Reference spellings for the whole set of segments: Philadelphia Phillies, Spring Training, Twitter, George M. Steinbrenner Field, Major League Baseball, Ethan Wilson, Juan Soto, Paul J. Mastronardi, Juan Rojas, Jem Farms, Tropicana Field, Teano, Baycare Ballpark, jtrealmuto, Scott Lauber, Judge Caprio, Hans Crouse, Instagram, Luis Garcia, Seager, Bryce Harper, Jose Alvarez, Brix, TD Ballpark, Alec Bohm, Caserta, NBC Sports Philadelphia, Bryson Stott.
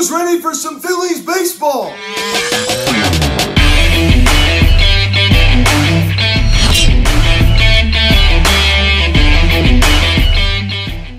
Who's ready for some Phillies baseball?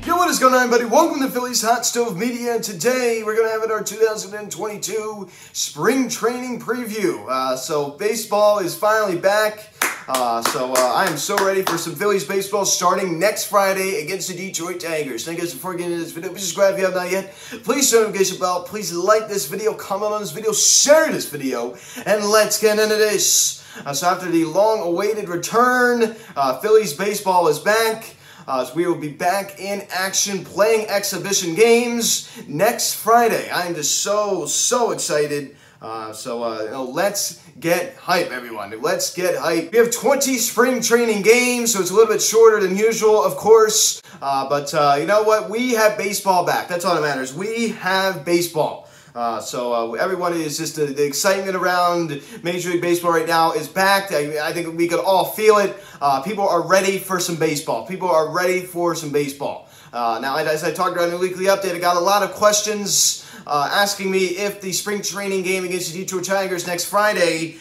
Yo, what is going on, everybody? Welcome to Phillies Hot Stove Media. Today, we're going to have our 2022 spring training preview. So baseball is finally back. I am so ready for some Phillies baseball starting next Friday against the Detroit Tigers. Thank you guys for getting into this video. Please subscribe if you have not yet. Please turn the notification bell. Please like this video, comment on this video, share this video, and let's get into this. So after the long-awaited return, Phillies baseball is back. So we will be back in action playing exhibition games next Friday. I am just so excited. Let's get hype, everyone. Let's get hype. We have 20 spring training games, so it's a little bit shorter than usual, of course. You know what? We have baseball back. That's all that matters. We have baseball. Everyone is just the excitement around Major League Baseball right now is back. I think we could all feel it. People are ready for some baseball. People are ready for some baseball. Now, as I talked about in the weekly update, I got a lot of questions asking me if the spring training game against the Detroit Tigers next Friday,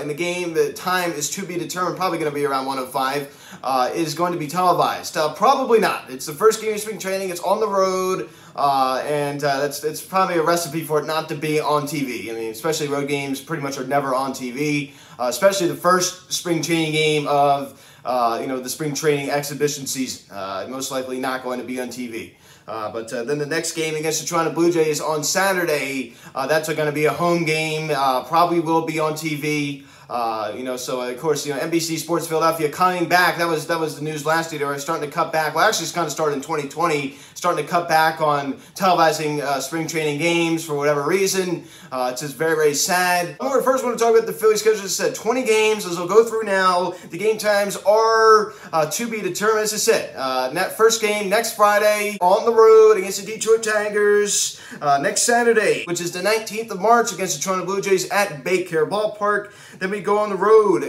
in the game, the time is to be determined, probably going to be around 1:05, is going to be televised. Probably not. It's the first game of spring training. It's on the road. It's probably a recipe for it not to be on TV. I mean, especially road games pretty much are never on TV, especially the first spring training game of, the spring training exhibition season. Most likely not going to be on TV. Then the next game against the Toronto Blue Jays on Saturday, that's going to be a home game, probably will be on TV. Of course, NBC Sports Philadelphia coming back. That was the news last year. They were starting to cut back. Well, actually, it's kind of started in 2020, starting to cut back on televising spring training games for whatever reason. It's just very, very sad. I first want to talk about the Phillies schedule. As I said, 20 games, as we'll go through now. The game times are to be determined. As I said, that first game next Friday on the road against the Detroit Tigers. Next Saturday, which is the 19th of March, against the Toronto Blue Jays at Baycare Ballpark. Then we go on the road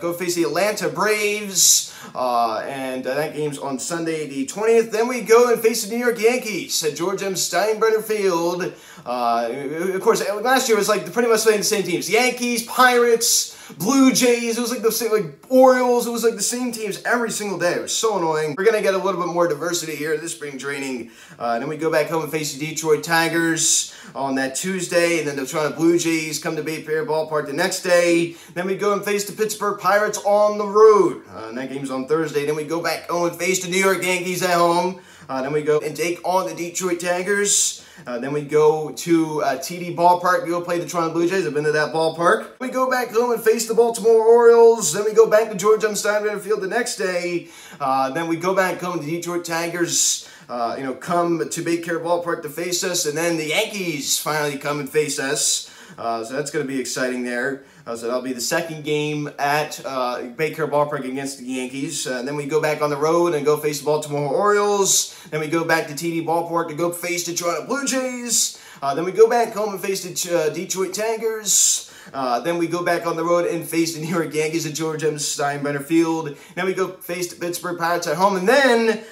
go face the Atlanta Braves, that game's on Sunday the 20th. Then we go and face the New York Yankees at George M. Steinbrenner Field. Of course, last year was like pretty much playing the same teams: Yankees, Pirates, Blue Jays. It was like the same, like Orioles. It was like the same teams every single day. It was so annoying. We're gonna get a little bit more diversity here in this spring training. Then we go back home and face the Detroit Tigers on that Tuesday, and then the Toronto Blue Jays come to Baycare Ballpark the next day. Then we go and face the Pittsburgh Pirates on the road. And that game's on Thursday. Then we go back home and face the New York Yankees at home. Then we go and take on the Detroit Tigers. Then we go to TD Ballpark. We go play the Toronto Blue Jays. I've been to that ballpark. We go back home and face the Baltimore Orioles. Then we go back to George M. Steinbrenner Field the next day. Then we go back home to Detroit Tigers. Come to Baycare Ballpark to face us. And then the Yankees finally come and face us. So that's going to be exciting there. So that'll be the second game at Baycare Ballpark against the Yankees. Then we go back on the road and go face the Baltimore Orioles. Then we go back to TD Ballpark to go face the Toronto Blue Jays. Then we go back home and face the Detroit Tigers. Then we go back on the road and face the New York Yankees at George M. Steinbrenner Field. Then we go face the Pittsburgh Pirates at home. And then,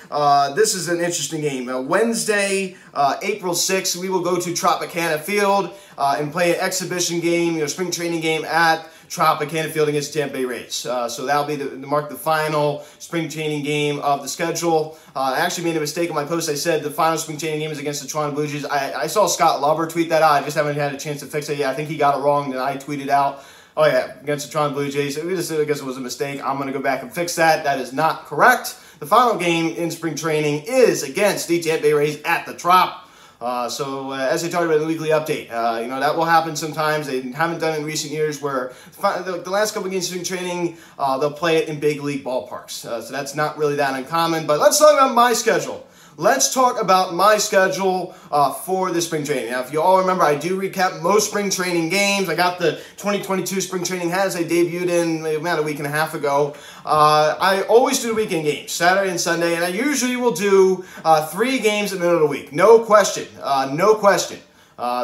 this is an interesting game. Wednesday, April 6th, we will go to Tropicana Field and play an exhibition game, spring training game at Tropicana Field against Tampa Bay Rays. So that'll be the final spring training game of the schedule. I actually made a mistake in my post. I said the final spring training game is against the Toronto Blue Jays. I saw Scott Lauber tweet that out. I just haven't had a chance to fix it yet. I think he got it wrong, then I tweeted out, oh yeah, against the Toronto Blue Jays. I guess it was a mistake. I'm going to go back and fix that. That is not correct. The final game in spring training is against the Tampa Bay Rays at the Trop. As I talked about in the weekly update, that will happen sometimes. They haven't done it in recent years where the last couple of games of training, they'll play it in big league ballparks. So that's not really that uncommon, but let's talk about my schedule. Let's talk about my schedule for the spring training. Now, if you all remember, I do recap most spring training games. I got the 2022 spring training hats I debuted in about a week and a half ago. I always do weekend games, Saturday and Sunday, and I usually will do 3 games in the middle of the week. No question.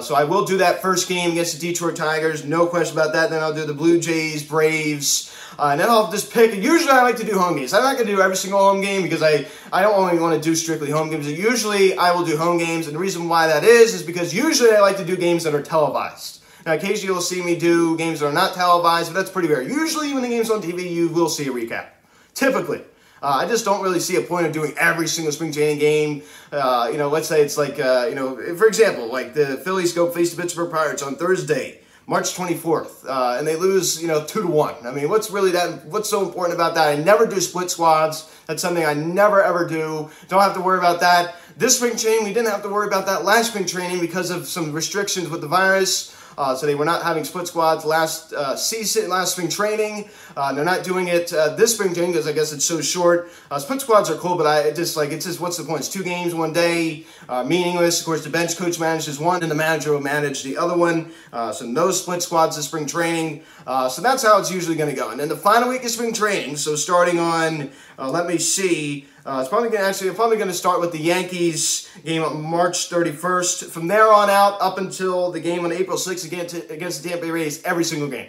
So I will do that first game against the Detroit Tigers, no question about that. Then I'll do the Blue Jays, Braves, and then I'll just pick. Usually I like to do home games. I'm not going to do every single home game because I don't only want to do strictly home games. Usually I will do home games, and the reason why that is because usually I like to do games that are televised. Now, occasionally you'll see me do games that are not televised, but that's pretty rare. Usually when the game's on TV, you will see a recap, typically. I just don't really see a point of doing every single spring training game. You know, let's say it's like, for example, like the Phillies go face the Pittsburgh Pirates on Thursday, March 24th, and they lose, 2-1. I mean, what's really that? What's so important about that? I never do split squads. That's something I never, ever do. Don't have to worry about that. This spring training, we didn't have to worry about that last spring training because of some restrictions with the virus. So they were not having split squads last spring training. They're not doing it this spring training because I guess it's so short. Split squads are cool, but it's just what's the point? It's two games, one day, meaningless. Of course, the bench coach manages one, and the manager will manage the other one. So no split squads this spring training. So that's how it's usually going to go. And then the final week of spring training. So starting on, let me see. I'm probably going to start with the Yankees game on March 31st. From there on out, up until the game on April 6th against the Tampa Bay Rays, every single game.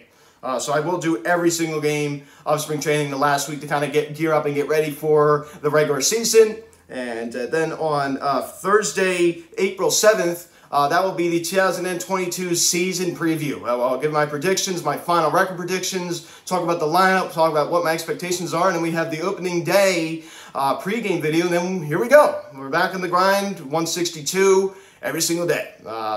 So I will do every single game of spring training the last week to kind of gear up and get ready for the regular season. And then on Thursday, April 7th, that will be the 2022 season preview. I'll give my predictions, my final record predictions, talk about the lineup, talk about what my expectations are, and then we have the opening day pregame video, and then here we go. We're back on the grind, 162 every single day.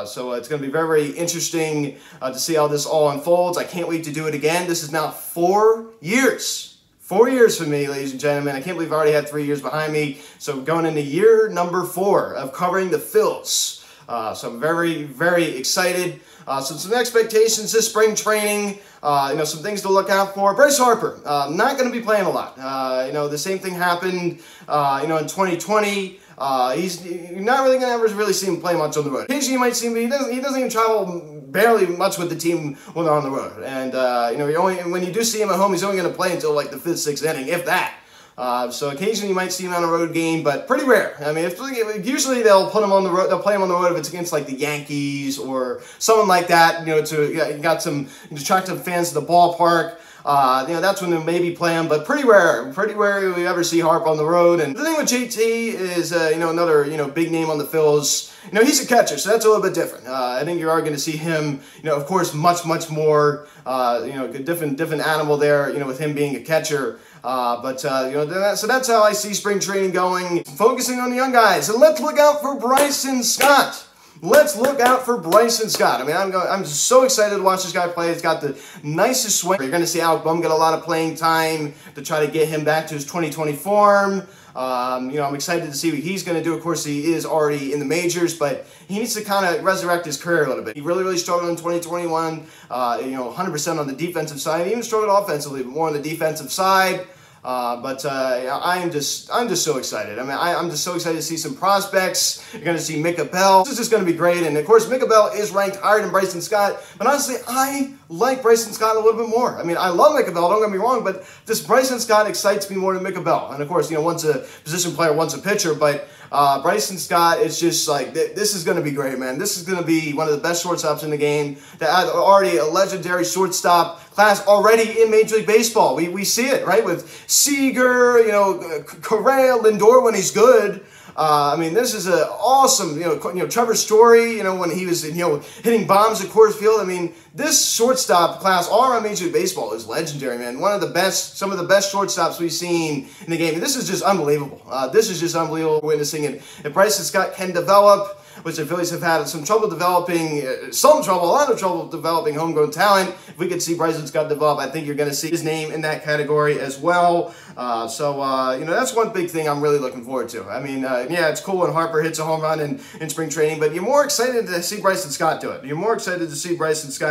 So it's going to be very, very interesting to see how this all unfolds. I can't wait to do it again. This is now 4 years. 4 years for me, ladies and gentlemen. I can't believe I already had 3 years behind me. So going into year number 4 of covering the Phils. So I'm very, very excited. Some expectations this spring training, some things to look out for. Bryce Harper, not going to be playing a lot. The same thing happened, in 2020. He's not really going to ever really see him play much on the road. Occasionally you might see him, but he doesn't even travel barely much with the team when they're on the road. And, when you do see him at home, he's only going to play until like the 5th, 6th inning, if that. So occasionally you might see him on a road game, but pretty rare. I mean, usually they'll put him on the road. They'll play him on the road if it's against like the Yankees or someone like that. To attract some fans to the ballpark. That's when they maybe play him, but pretty rare. Pretty rare we ever see Harp on the road. And the thing with J.T. is, another, big name on the Phils. He's a catcher, so that's a little bit different. I think you are going to see him, of course, much, much more, different animal there, with him being a catcher. So that's how I see spring training going. Focusing on the young guys. And let's look out for Bryson Stott. Let's look out for Bryson Stott. I mean, I'm so excited to watch this guy play. He's got the nicest swing. You're going to see Alec Bohm get a lot of playing time to try to get him back to his 2020 form. I'm excited to see what he's going to do. Of course, he is already in the majors, but he needs to kind of resurrect his career a little bit. He really, really struggled in 2021, 100% on the defensive side. He even struggled offensively, but more on the defensive side. I'm just so excited. I mean, I'm just so excited to see some prospects. You're going to see Micah Bell. This is just going to be great. And of course, Micah Bell is ranked higher than Bryson Stott. But honestly, I like Bryson Stott a little bit more. I mean, I love Micah Bell. Don't get me wrong, but this Bryson Stott excites me more than Micah Bell. And of course, one's a position player, one's a pitcher, but Bryson Stott is just like, this is going to be great, man. This is going to be one of the best shortstops in the game. They're already a legendary shortstop class already in Major League Baseball. We see it, right? With Seager, Correa, Lindor when he's good. This is an awesome, Trevor Story, when he was, hitting bombs at Coors Field. I mean, this shortstop class all around Major League Baseball is legendary, man. Some of the best shortstops we've seen in the game. And this is just unbelievable. Witnessing it. If Bryson Stott can develop, which the Phillies have had a lot of trouble developing homegrown talent. If we could see Bryson Stott develop, I think you're going to see his name in that category as well. That's one big thing I'm really looking forward to. I mean, it's cool when Harper hits a home run in spring training, but you're more excited to see Bryson Stott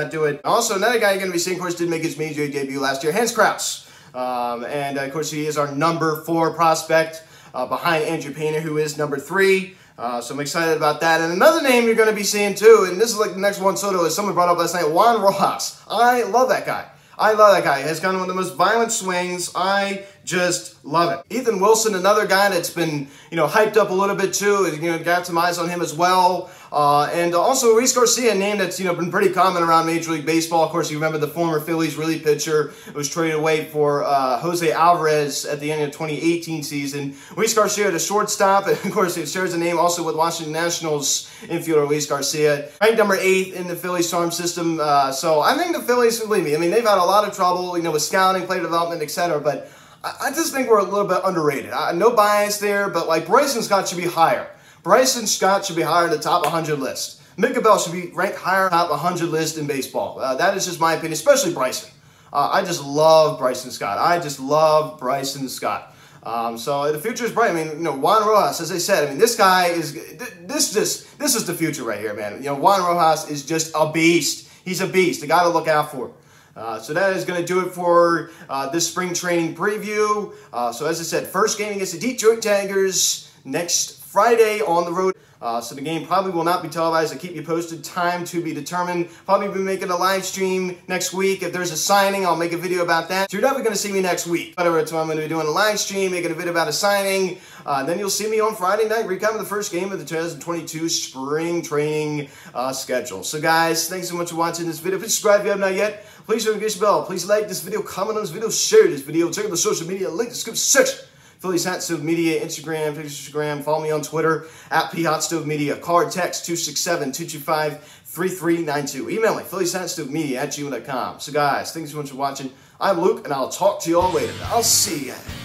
do it. Also, another guy you're going to be seeing, of course, did make his major league debut last year, Hans Crouse. Of course, he is our number 4 prospect behind Andrew Painter, who is number 3. So I'm excited about that. And another name you're going to be seeing too, and this is like the next Juan Soto, as someone brought up last night, Juan Rojas. I love that guy. He has got one of the most violent swings. I Just love it. Ethan Wilson, another guy that's been, hyped up a little bit too. Got some eyes on him as well. And also Luis Garcia, a name that's, been pretty common around Major League Baseball. Of course, you remember the former Phillies relief pitcher was traded away for Jose Alvarez at the end of the 2018 season. Luis Garcia, the shortstop, and of course, it shares a name also with Washington Nationals infielder Luis Garcia. Ranked number 8 in the Phillies farm system. So I think the Phillies, believe me, they've had a lot of trouble, with scouting, player development, etc. But I just think we're a little bit underrated. No bias there, but like Bryson Stott should be higher. Bryson Stott should be higher in the top 100 list. Micah Bell should be ranked higher top 100 list in baseball. That is just my opinion, especially Bryson. I just love Bryson Stott. So the future is bright. Juan Rojas, as I said, this guy is, this is the future right here, man. Juan Rojas is just a beast. He's a beast. The guy to look out for. So that is going to do it for this spring training preview. So as I said, first game against the Detroit Tigers next Friday on the road. So the game probably will not be televised. I'll keep you posted. Time to be determined. Probably be making a live stream next week. If there's a signing, I'll make a video about that. So you're definitely going to see me next week. Whatever, so I'm going to be doing a live stream, making a video about a signing. Then you'll see me on Friday night, recapping the first game of the 2022 spring training schedule. So guys, thanks so much for watching this video. Please subscribe if you have not yet. Please ring the bell. Please like this video, comment on this video, share this video. Check out the social media link in the description section. Phillies Hot Stove Media, Instagram. Follow me on Twitter, @PHotStoveMedia. Card text 267-225-3392. Email me, PhilliesHotStoveMedia@gmail.com. So guys, thanks so much for watching. I'm Luke, and I'll talk to you all later. I'll see you guys.